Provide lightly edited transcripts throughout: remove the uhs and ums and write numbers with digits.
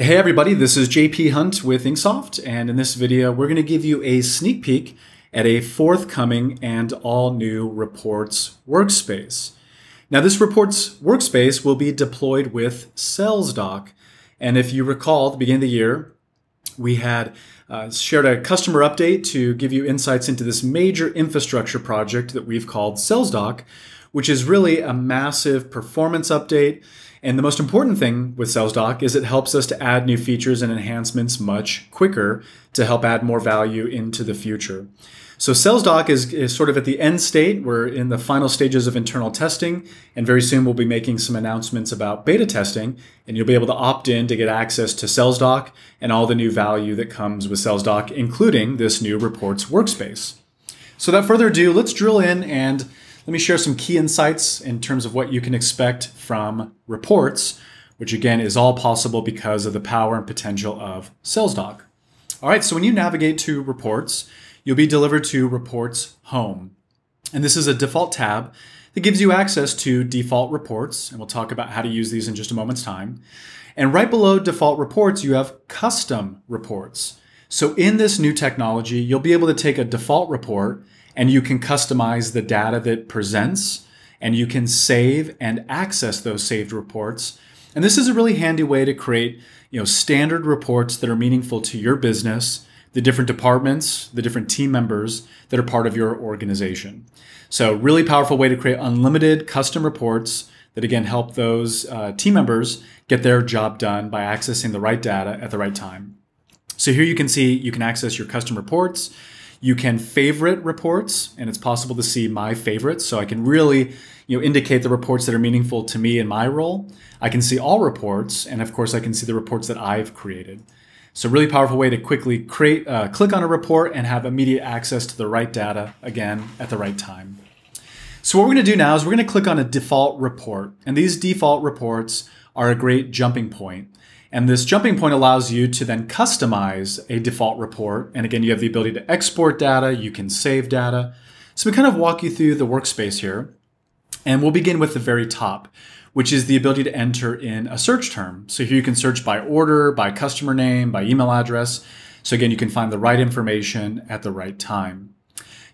Hey everybody, this is JP Hunt with Inksoft, and in this video we're going to give you a sneak peek at a forthcoming and all-new Reports workspace. Now this Reports workspace will be deployed with SalesDoc, and if you recall, at the beginning of the year we had shared a customer update to give you insights into this major infrastructure project that we've called SalesDoc, which is really a massive performance update. And the most important thing with SalesDoc is it helps us to add new features and enhancements much quicker to help add more value into the future. So SalesDoc is sort of at the end state. We're in the final stages of internal testing, and very soon we'll be making some announcements about beta testing, and you'll be able to opt in to get access to SalesDoc and all the new value that comes with SalesDoc, including this new Reports workspace. So without further ado, let's drill in and let me share some key insights in terms of what you can expect from Reports, which again is all possible because of the power and potential of SalesDoc. All right, so when you navigate to Reports, you'll be delivered to Reports Home. And this is a default tab that gives you access to default reports, and we'll talk about how to use these in just a moment's time. And right below default reports, you have custom reports. So in this new technology, you'll be able to take a default report and you can customize the data that presents, and you can save and access those saved reports. And this is a really handy way to create, standard reports that are meaningful to your business, the different departments, the different team members that are part of your organization. So really powerful way to create unlimited custom reports that again help those team members get their job done by accessing the right data at the right time. So here you can see you can access your custom reports. You can favorite reports, and it's possible to see my favorites. So I can really, indicate the reports that are meaningful to me in my role. I can see all reports, and of course I can see the reports that I've created. So really powerful way to quickly create, click on a report and have immediate access to the right data, again, at the right time. So what we're gonna do now is we're gonna click on a default report. And these default reports are a great jumping point. And this jumping point allows you to then customize a default report. And again, you have the ability to export data, you can save data. So we kind of walk you through the workspace here. And we'll begin with the very top, which is the ability to enter in a search term. So here you can search by order, by customer name, by email address. So again, you can find the right information at the right time.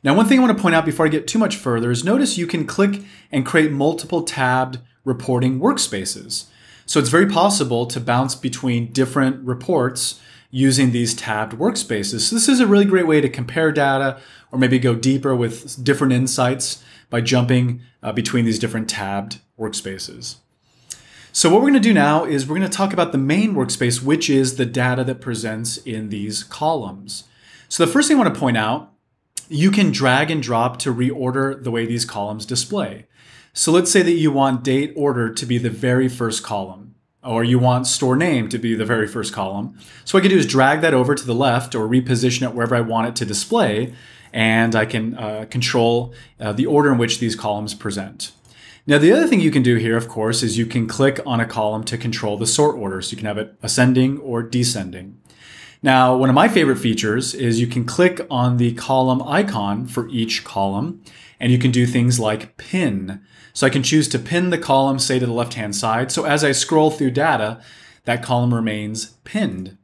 Now, one thing I want to point out before I get too much further is notice you can click and create multiple tabbed reporting workspaces. So it's very possible to bounce between different reports using these tabbed workspaces. So this is a really great way to compare data or maybe go deeper with different insights by jumping between these different tabbed workspaces. So what we're gonna do now is we're gonna talk about the main workspace, which is the data that presents in these columns. So the first thing I wanna point out, you can drag and drop to reorder the way these columns display. So let's say that you want date order to be the very first column, or you want store name to be the very first column. So what I can do is drag that over to the left or reposition it wherever I want it to display, and I can control the order in which these columns present. Now the other thing you can do here, of course, is you can click on a column to control the sort order. So you can have it ascending or descending. Now, one of my favorite features is you can click on the column icon for each column, and you can do things like pin. So I can choose to pin the column, say, to the left-hand side. So as I scroll through data, that column remains pinned.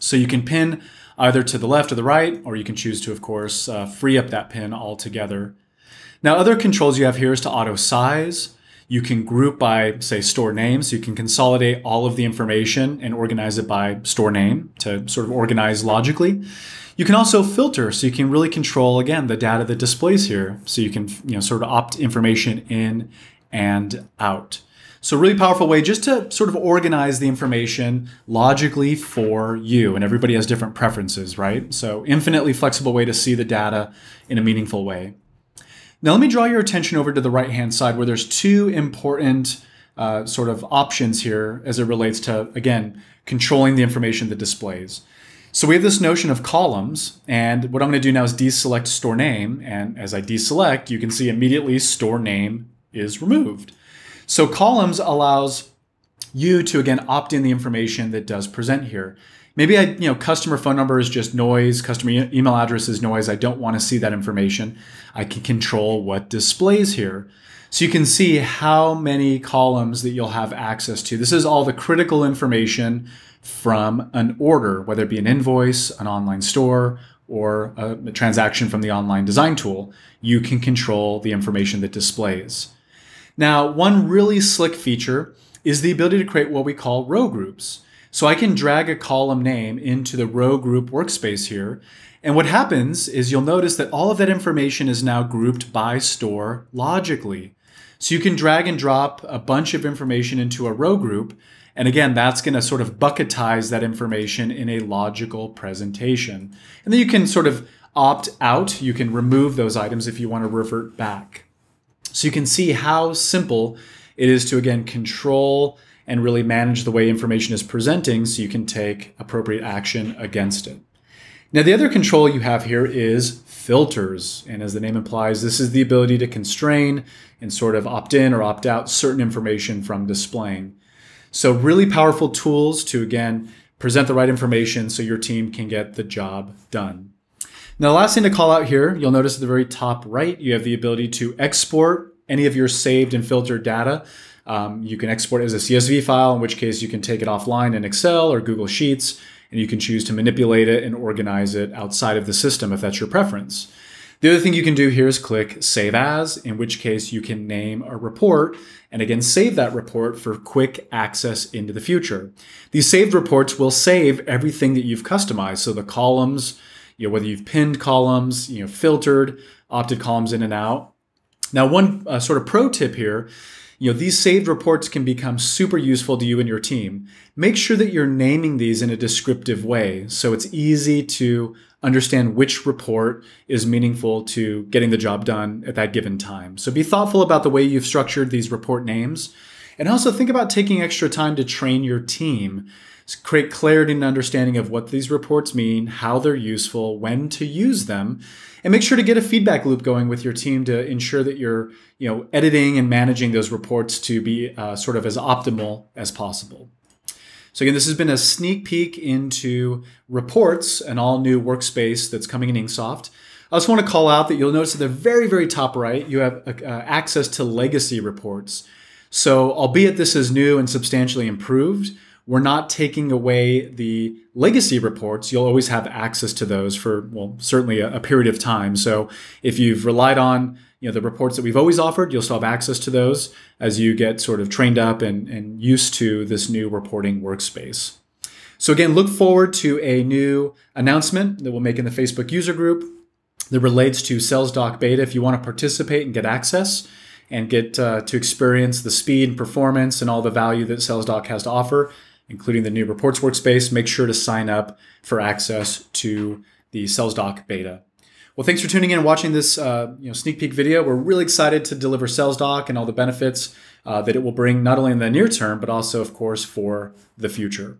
So you can pin either to the left or the right, or you can choose to, of course, free up that pin altogether. Now, other controls you have here is to auto size. You can group by, say, store name, so you can consolidate all of the information and organize it by store name to sort of organize logically. You can also filter, so you can really control, again, the data that displays here, so you can sort of opt information in and out. So really powerful way just to sort of organize the information logically for you, and everybody has different preferences, right? So infinitely flexible way to see the data in a meaningful way. Now let me draw your attention over to the right-hand side where there's two important sort of options here as it relates to, again, controlling the information that displays. So we have this notion of columns, and what I'm gonna do now is deselect store name, and as I deselect, you can see immediately store name is removed. So columns allows you to, again, opt in the information that does present here. Maybe customer phone number is just noise, customer email address is noise. I don't want to see that information. I can control what displays here. So you can see how many columns that you'll have access to. This is all the critical information from an order, whether it be an invoice, an online store, or a transaction from the online design tool, you can control the information that displays. Now, one really slick feature is the ability to create what we call row groups. So I can drag a column name into the row group workspace here. And what happens is you'll notice that all of that information is now grouped by store logically. So you can drag and drop a bunch of information into a row group. And again, that's going to sort of bucketize that information in a logical presentation. And then you can sort of opt out. You can remove those items if you want to revert back. So you can see how simple it is to, again, control and really manage the way information is presenting so you can take appropriate action against it. Now, the other control you have here is filters. And as the name implies, this is the ability to constrain and sort of opt in or opt out certain information from displaying. So really powerful tools to, again, present the right information so your team can get the job done. Now, the last thing to call out here, you'll notice at the very top right, you have the ability to export any of your saved and filtered data. You can export it as a CSV file, in which case you can take it offline in Excel or Google Sheets, and you can choose to manipulate it and organize it outside of the system if that's your preference. The other thing you can do here is click Save As, in which case you can name a report and again save that report for quick access into the future. These saved reports will save everything that you've customized, so the columns, whether you've pinned columns, filtered, opted columns in and out. Now, one sort of pro tip here, these saved reports can become super useful to you and your team. Make sure that you're naming these in a descriptive way so it's easy to understand which report is meaningful to getting the job done at that given time. So be thoughtful about the way you've structured these report names. And also think about taking extra time to train your team. Create clarity and understanding of what these reports mean, how they're useful, when to use them, and make sure to get a feedback loop going with your team to ensure that you're editing and managing those reports to be sort of as optimal as possible. So again, this has been a sneak peek into reports, an all-new workspace that's coming in Inksoft. I also want to call out that you'll notice at the very, very top right, you have access to legacy reports. So albeit this is new and substantially improved, we're not taking away the legacy reports. You'll always have access to those for, well, certainly a period of time. So if you've relied on the reports that we've always offered, you'll still have access to those as you get sort of trained up and used to this new reporting workspace. So again, look forward to a new announcement that we'll make in the Facebook user group that relates to SalesDoc Beta. If you want to participate and get access, and get to experience the speed and performance and all the value that SalesDoc has to offer, including the new reports workspace, make sure to sign up for access to the SalesDoc Beta. Well, thanks for tuning in and watching this sneak peek video. We're really excited to deliver SalesDoc and all the benefits that it will bring, not only in the near term, but also, of course, for the future.